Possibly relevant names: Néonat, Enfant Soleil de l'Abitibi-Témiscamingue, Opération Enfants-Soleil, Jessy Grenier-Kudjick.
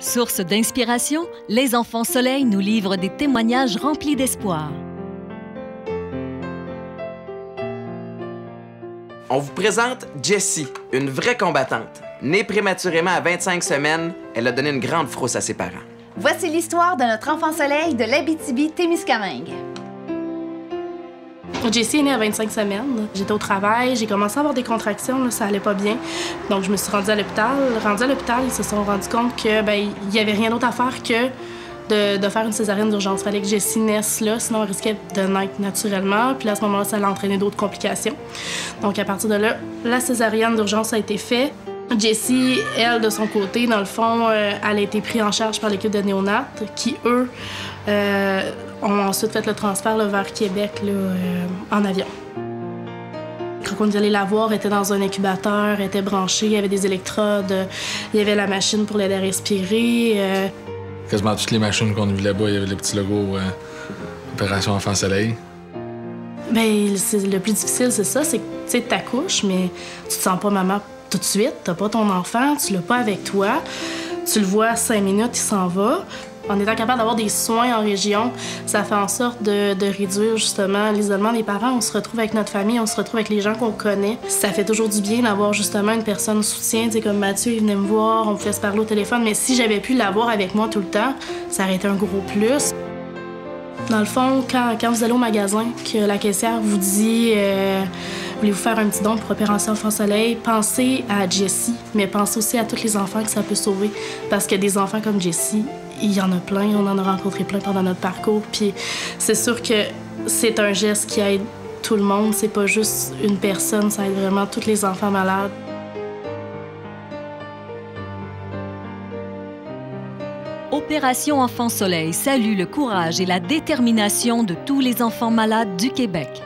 Source d'inspiration, les Enfants Soleil nous livrent des témoignages remplis d'espoir. On vous présente Jessie, une vraie combattante. Née prématurément à 25 semaines, elle a donné une grande frousse à ses parents. Voici l'histoire de notre enfant soleil de l'Abitibi-Témiscamingue. Jessie est née à 25 semaines. J'étais au travail, j'ai commencé à avoir des contractions, là, ça allait pas bien. Donc je me suis rendue à l'hôpital. Rendue à l'hôpital, ils se sont rendus compte que il n'y avait rien d'autre à faire que de faire une césarienne d'urgence. Il fallait que Jessie naisse là, sinon elle risquait de naître naturellement. Puis là, à ce moment-là, ça allait entraîner d'autres complications. Donc à partir de là, la césarienne d'urgence a été faite. Jessie, elle, de son côté, dans le fond, elle a été prise en charge par l'équipe de Néonat, qui, eux, ont ensuite fait le transfert là, vers Québec là, en avion. Quand on est allé la voir, elle était dans un incubateur, elle était branchée, il y avait des électrodes, il y avait la machine pour l'aider à respirer. Quasiment toutes les machines qu'on a vues là-bas, il y avait le petit logo Opération Enfants-Soleil. Bien, le plus difficile, c'est ça, c'est que tu t'accouches, mais tu te sens pas maman tout de suite. T'as pas ton enfant, tu l'as pas avec toi, tu le vois 5 minutes, il s'en va. En étant capable d'avoir des soins en région, ça fait en sorte de réduire justement l'isolement des parents. On se retrouve avec notre famille, on se retrouve avec les gens qu'on connaît. Ça fait toujours du bien d'avoir justement une personne soutien. Tu sais, comme Mathieu, il venait me voir, on me faisait se parler au téléphone. Mais si j'avais pu l'avoir avec moi tout le temps, ça aurait été un gros plus. Dans le fond, quand vous allez au magasin, que la caissière vous dit voulez-vous faire un petit don pour Opération Enfant Soleil, pensez à Jessie, mais pensez aussi à tous les enfants que ça peut sauver. Parce que des enfants comme Jessie, il y en a plein, on en a rencontré plein pendant notre parcours. Puis c'est sûr que c'est un geste qui aide tout le monde, c'est pas juste une personne, ça aide vraiment tous les enfants malades. Opération Enfant Soleil salue le courage et la détermination de tous les enfants malades du Québec.